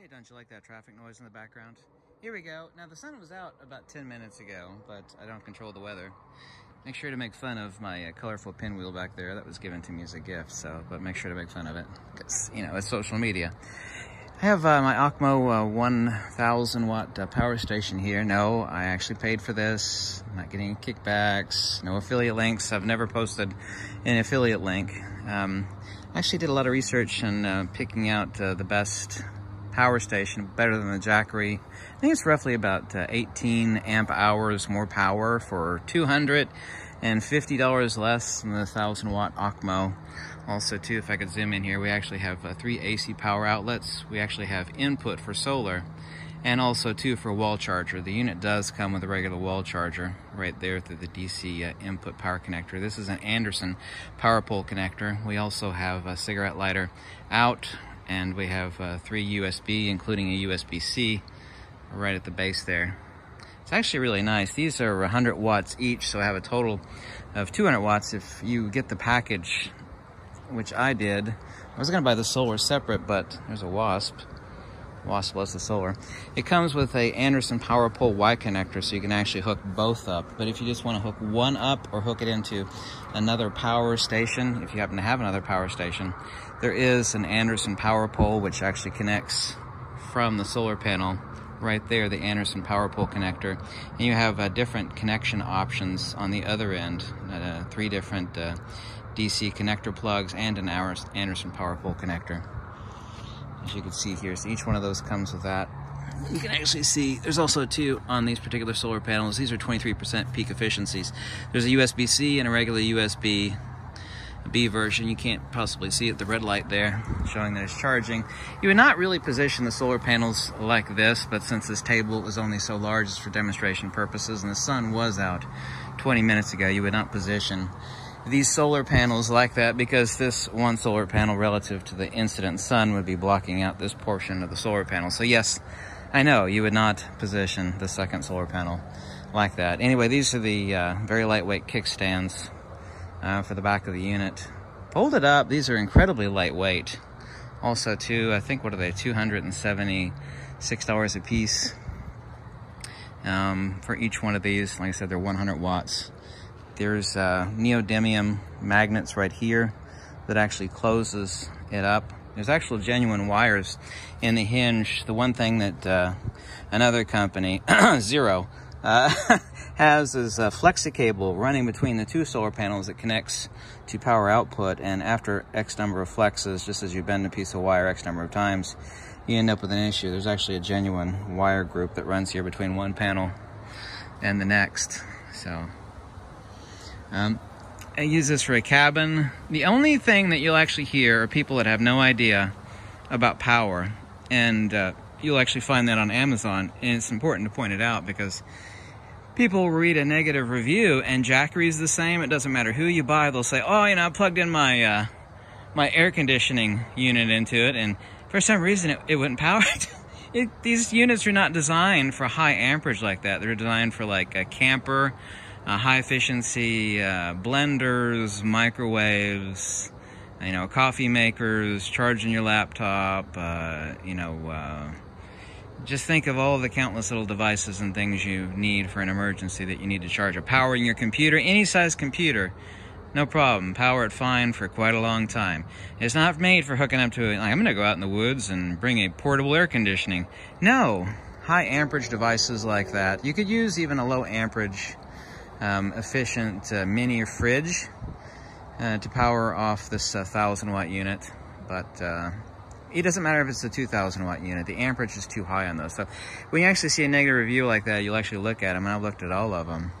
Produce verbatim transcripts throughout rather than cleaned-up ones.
Hey, don't you like that traffic noise in the background? Here we go. Now, the sun was out about ten minutes ago, but I don't control the weather. Make sure to make fun of my uh, colorful pinwheel back there. That was given to me as a gift, so, but make sure to make fun of it, because, you know, it's social media. I have uh, my O K M O uh, one thousand watt uh, power station here. No, I actually paid for this. I'm not getting kickbacks, no affiliate links. I've never posted an affiliate link. Um, I actually did a lot of research in uh, picking out uh, the best power station, better than the Jackery. I think it's roughly about uh, eighteen amp hours more power for two hundred fifty dollars less than the one thousand watt O K M O. Also, too, if I could zoom in here, we actually have uh, three A C power outlets. We actually have input for solar, and also, too, for a wall charger. The unit does come with a regular wall charger right there through the D C uh, input power connector. This is an Anderson power pole connector. We also have a cigarette lighter out, and we have uh, three U S B, including a U S B C, right at the base there. It's actually really nice. These are one hundred watts each, so I have a total of two hundred watts. If you get the package, which I did, I was gonna buy the solar separate, but there's a wasp. Wasp loves the solar. It comes with a Anderson power pole Y connector, so you can actually hook both up. But if you just wanna hook one up or hook it into another power station, if you happen to have another power station, there is an Anderson power pole, which actually connects from the solar panel right there, the Anderson power pole connector, and you have uh, different connection options on the other end, uh, three different uh, D C connector plugs and an Anderson power pole connector. As you can see here, so each one of those comes with that. You can actually see, there's also two on these particular solar panels. These are twenty-three percent peak efficiencies. There's a U S B C and a regular U S B B version. You can't possibly see it, the red light there showing that it's charging. You would not really position the solar panels like this, but since this table was only so large, it's for demonstration purposes, and the sun was out twenty minutes ago, you would not position these solar panels like that, because this one solar panel relative to the incident sun would be blocking out this portion of the solar panel. So yes, I know you would not position the second solar panel like that. Anyway, these are the uh, very lightweight kickstands Uh, for the back of the unit. Folded up, these are incredibly lightweight. Also, too, I think, what are they, two hundred seventy-six dollars a piece um, for each one of these. Like I said, they're one hundred watts. There's uh, neodymium magnets right here that actually closes it up. There's actual genuine wires in the hinge. The one thing that uh, another company, Zero, uh, has is a flexi cable running between the two solar panels that connects to power output, and after X number of flexes, just as you bend a piece of wire X number of times, you end up with an issue. There's actually a genuine wire group that runs here between one panel and the next. So um, I use this for a cabin. The only thing that you'll actually hear are people that have no idea about power, and uh, you'll actually find that on Amazon, and it's important to point it out because people read a negative review, and Jackery's the same. It doesn't matter who you buy. They'll say, oh, you know, I plugged in my uh, my air conditioning unit into it, and for some reason, it, it wouldn't power it. it. These units are not designed for high amperage like that. They're designed for, like, a camper, uh, high-efficiency uh, blenders, microwaves, you know, coffee makers, charging your laptop, uh, you know, uh, just think of all the countless little devices and things you need for an emergency that you need to charge. Or powering your computer, any size computer, no problem. Power it fine for quite a long time. It's not made for hooking up to it. Like, I'm going to go out in the woods and bring a portable air conditioning. No. High amperage devices like that. You could use even a low amperage, um, efficient uh, mini fridge uh, to power off this one thousand watt unit. But Uh, it doesn't matter if it's a two thousand watt unit. The amperage is too high on those. So when you actually see a negative review like that, you'll actually look at them, and I've looked at all of them.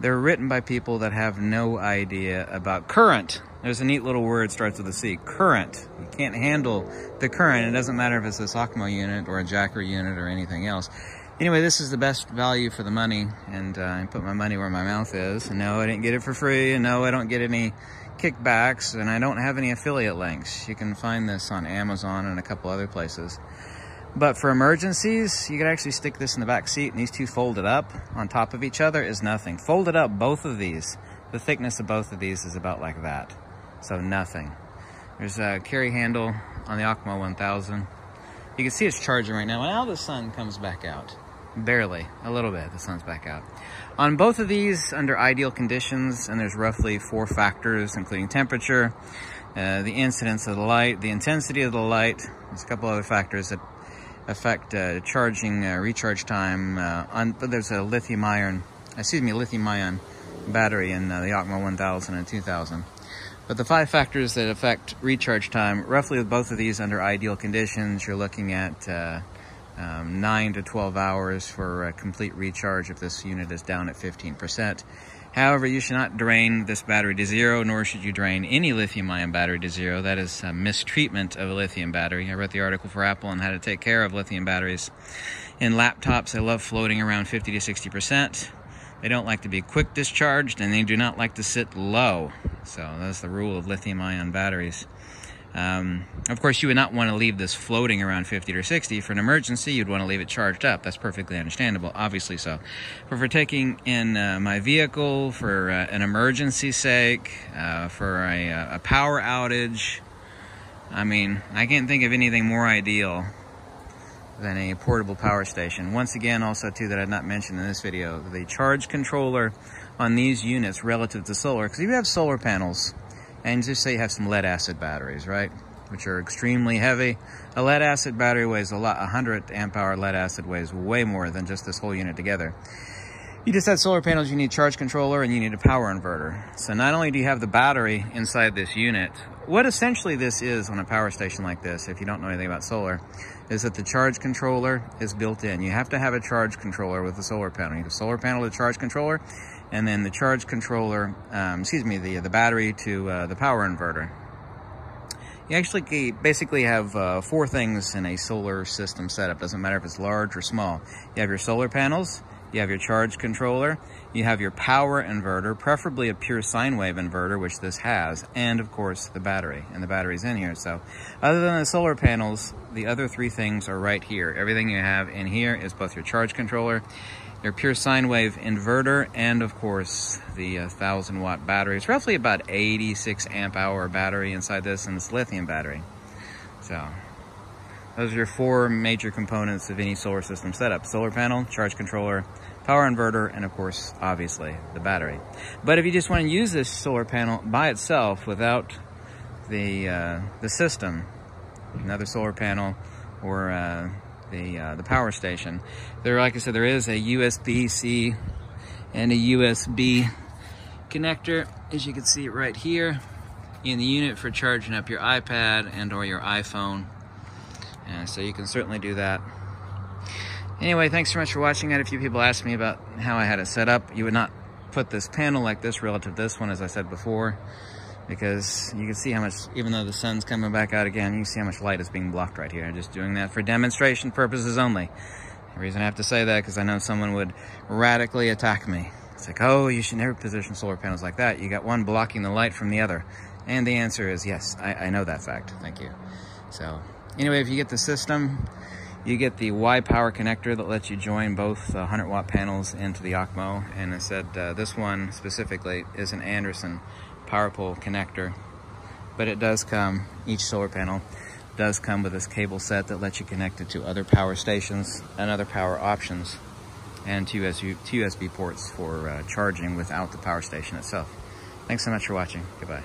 They're written by people that have no idea about current. There's a neat little word, starts with a C, current. You can't handle the current. It doesn't matter if it's a O K M O unit or a Jackery unit or anything else. Anyway, this is the best value for the money, and uh, I put my money where my mouth is. And no, I didn't get it for free, and no, I don't get any kickbacks, and I don't have any affiliate links. You can find this on Amazon and a couple other places. But for emergencies, you could actually stick this in the back seat, and these two folded up on top of each other is nothing. Folded up, both of these, the thickness of both of these is about like that, so nothing. There's a carry handle on the O K M O one thousand. You can see it's charging right now. Now the sun comes back out. Barely, a little bit, the sun's back out. On both of these, under ideal conditions, and there's roughly four factors, including temperature, uh, the incidence of the light, the intensity of the light, there's a couple other factors that affect uh, charging, uh, recharge time. Uh, on, but there's a lithium iron, excuse me, lithium ion battery in uh, the O K M O one thousand and two thousand. But the five factors that affect recharge time, roughly with both of these under ideal conditions, you're looking at uh, um, nine to twelve hours for a complete recharge if this unit is down at fifteen percent. However, you should not drain this battery to zero, nor should you drain any lithium-ion battery to zero. That is a mistreatment of a lithium battery. I wrote the article for Apple on how to take care of lithium batteries. In laptops, they love floating around fifty to sixty percent. They don't like to be quick discharged, and they do not like to sit low. So that's the rule of lithium-ion batteries. Um, of course, you would not want to leave this floating around fifty or sixty. For an emergency, you'd want to leave it charged up. That's perfectly understandable, obviously so. But for taking in uh, my vehicle, for uh, an emergency's sake, uh, for a, a power outage, I mean, I can't think of anything more ideal than a portable power station. Once again, also too, that I've not mentioned in this video, the charge controller on these units relative to solar, because if you have solar panels, and just say you have some lead acid batteries, right? Which are extremely heavy. A lead acid battery weighs a lot, a hundred amp hour lead acid weighs way more than just this whole unit together. You just have solar panels, you need a charge controller, and you need a power inverter. So not only do you have the battery inside this unit, what essentially this is on a power station like this, if you don't know anything about solar, is that the charge controller is built in. You have to have a charge controller with the solar panel. You have a solar panel to charge controller, and then the charge controller, um, excuse me, the, the battery to uh, the power inverter. You actually basically have uh, four things in a solar system setup. Doesn't matter if it's large or small. You have your solar panels, you have your charge controller, you have your power inverter, preferably a pure sine wave inverter, which this has, and of course the battery, and the battery's in here. So other than the solar panels, the other three things are right here. Everything you have in here is both your charge controller, your pure sine wave inverter, and of course the one thousand watt battery. It's roughly about eighty-six amp hour battery inside this, and it's lithium battery. So those are your four major components of any solar system setup: solar panel, charge controller, power inverter, and of course, obviously, the battery. But if you just want to use this solar panel by itself without the uh, the system, another solar panel, or uh, the uh, the power station, there, like I said, there is a U S B C and a U S B connector, as you can see right here, in the unit for charging up your iPad and or your iPhone. And so you can certainly do that. Anyway, thanks so much for watching. I had a few people ask me about how I had it set up. You would not put this panel like this relative to this one, as I said before, because you can see how much, even though the sun's coming back out again, you can see how much light is being blocked right here. I'm just doing that for demonstration purposes only. The reason I have to say that, because I know someone would radically attack me. It's like, oh, you should never position solar panels like that. You got one blocking the light from the other. And the answer is yes, I, I know that fact. Thank you. So anyway, if you get the system, you get the Y power connector that lets you join both one hundred watt panels into the O K M O. And I said uh, this one specifically is an Anderson power pole connector, but it does come, each solar panel does come with this cable set that lets you connect it to other power stations and other power options, and to U S B ports for uh, charging without the power station itself. Thanks so much for watching. Goodbye.